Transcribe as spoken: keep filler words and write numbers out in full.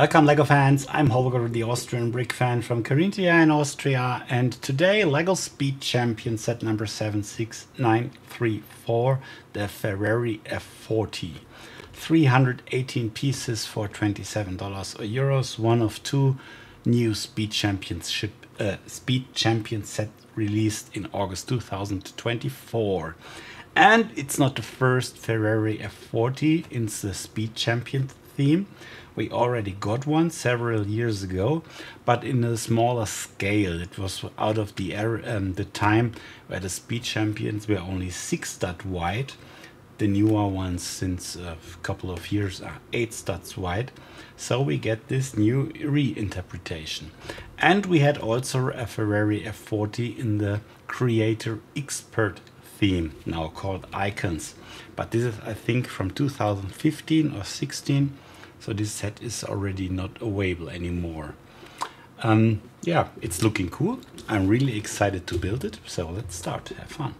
Welcome LEGO fans, I'm Holger, the Austrian brick fan from Carinthia in Austria, and today LEGO Speed Champions set number seven six nine three four, the Ferrari F forty. three hundred eighteen pieces for twenty-seven dollars or euros, one of two new Speed Championship, uh, Speed Champion set released in August two thousand twenty-four. And it's not the first Ferrari F forty in the Speed Champion theme. We already got one several years ago, but in a smaller scale. It was out of the era, um, the time where the Speed Champions were only six stud wide. The newer ones since a couple of years are eight studs wide. So we get this new reinterpretation. And we had also a Ferrari F forty in the Creator Expert theme, now called Icons. But this is, I think, from two thousand fifteen or sixteen. So this set is already not available anymore. Um, yeah, it's looking cool. I'm really excited to build it. So let's start, have fun.